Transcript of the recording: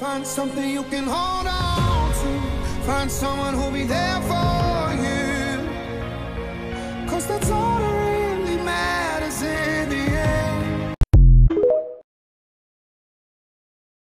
Find something you can hold on to. Find someone who'll be there for you. 'Cause that's all.